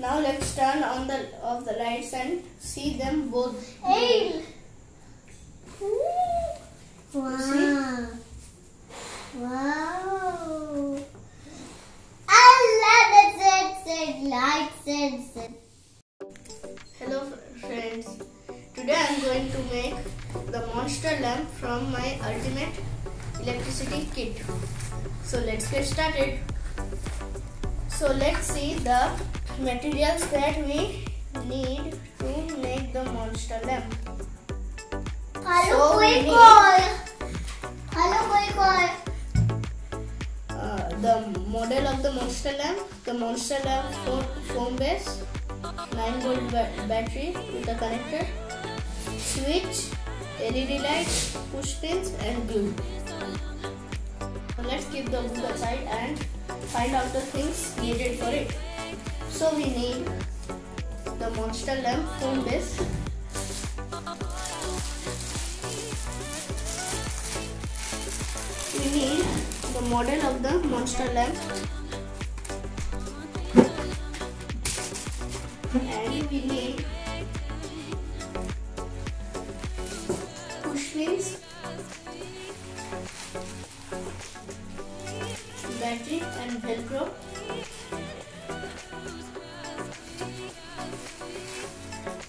Now let's turn on the off the lights and see them both. Hey. Wow. Wow. I love the sunset, light sunset. Hello friends. Today I am going to make the monster lamp from my Ultimate Electricity Kit. So let's get started. So let's see the materials that we need to make the monster lamp. Hello, the model of the monster lamp. The monster lamp foam base, 9-volt battery with a connector, switch, LED lights, push pins and glue. Let's keep the book aside and find out the things needed for it. So we need the monster lamp foam base, we need the model of the monster lamp, and we need push pins, battery and Velcro.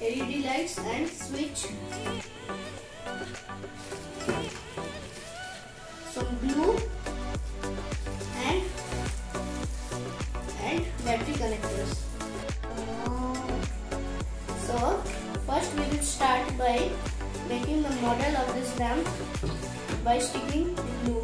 LED lights and switch. Some glue and battery connectors. So first we will start by making the model of this lamp by sticking glue.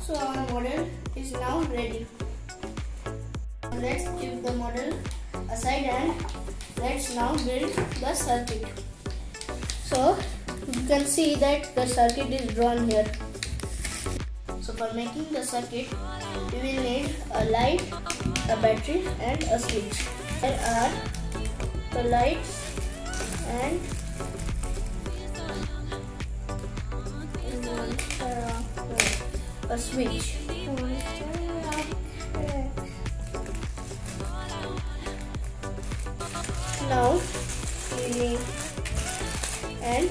So our model is now ready. Let's keep the model aside and let's now build the circuit. So you can see that the circuit is drawn here. So for making the circuit, we will need a light, a battery and a switch. There are the lights and a switch. Now we need and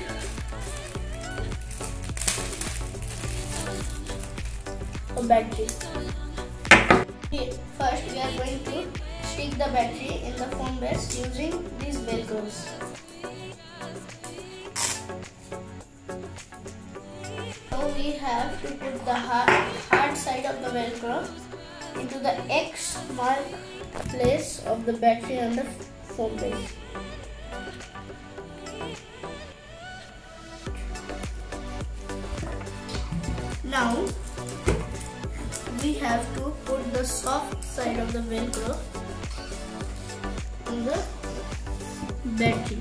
a battery. First we are going to stick the battery in the foam base using these Velcros. So we have to put the hard side of the Velcro into the X mark place of the battery on the foam base. Now we have to put the soft side of the Velcro on the battery.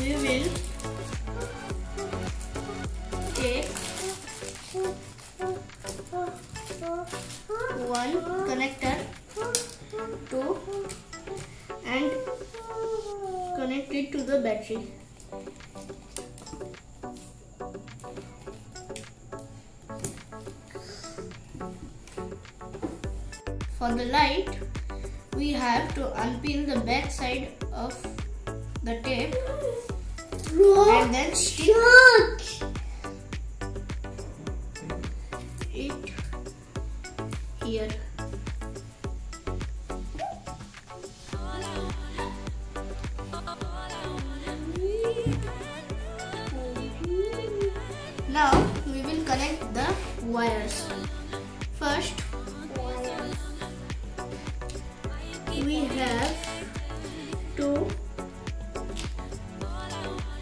We will take one connector and connect it to the battery. For the light, we have to unpeel the back side of the tape and then stick here. Now we will connect the wires. First, we have to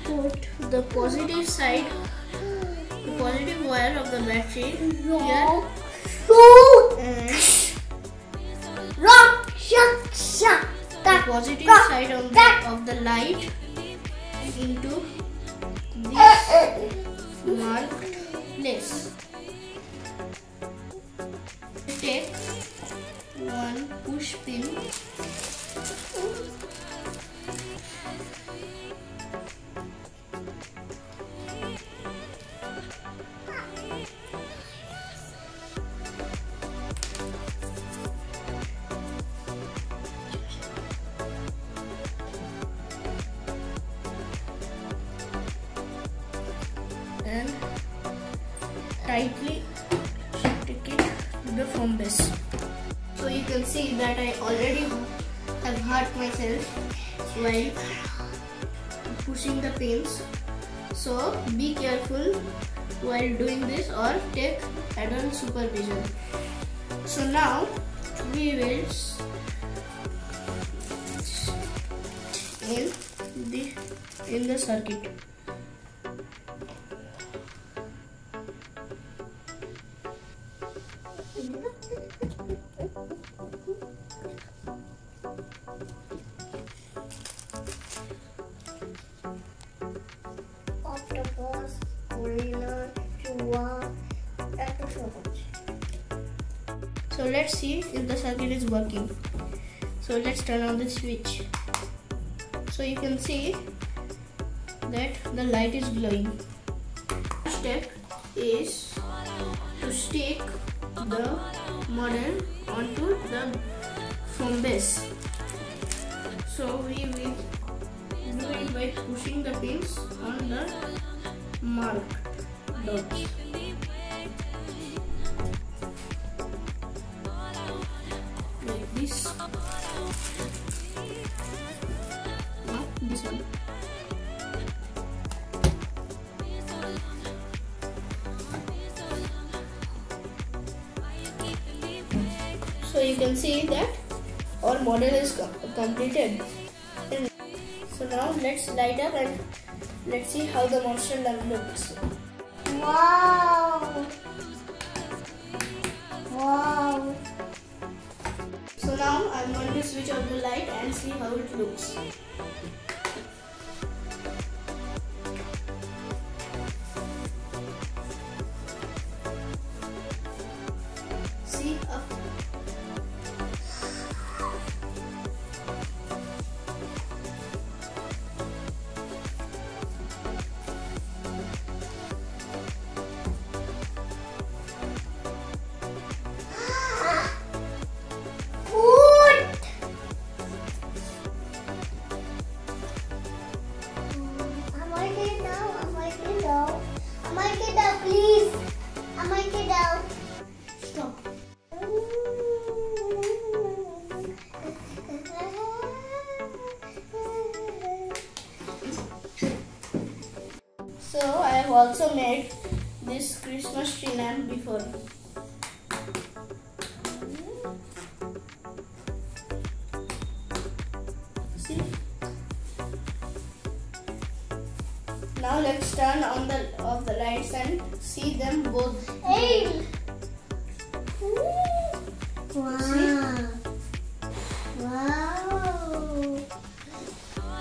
put the positive side, the positive wire of the battery here. The positive side of the light into this marked place. Take one push pin and tightly stick it to the foam base. So you can see that I already have hurt myself while pushing the pins. So be careful while doing this or take adult supervision. So now we will in the circuit. So let's see if the circuit is working. So let's turn on the switch. So you can see that the light is glowing. First step is to stick the model onto the foam base. So we will do it by pushing the pins on the marked dots. Like this. Now this one. So you can see that our model is completed. So now let's light up and let's see how the monster lamp looks. Wow! Wow! So now I'm going to switch on the light and see how it looks. See up. So I have also made this Christmas tree lamp before. See? Now let's turn on the off the lights and see them both. Hey! Wow! See? Wow!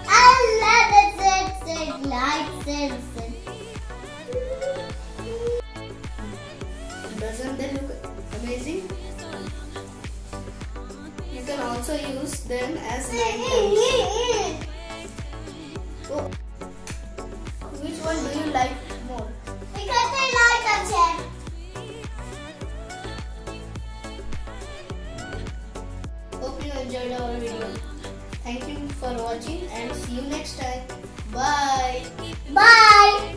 I love it. Lights and. Doesn't they look amazing? You can also use them as light bulbs. Oh. Which one do you like more? Because I like a chair. Hope you enjoyed our video. Thank you for watching and see you next time. Bye. Bye.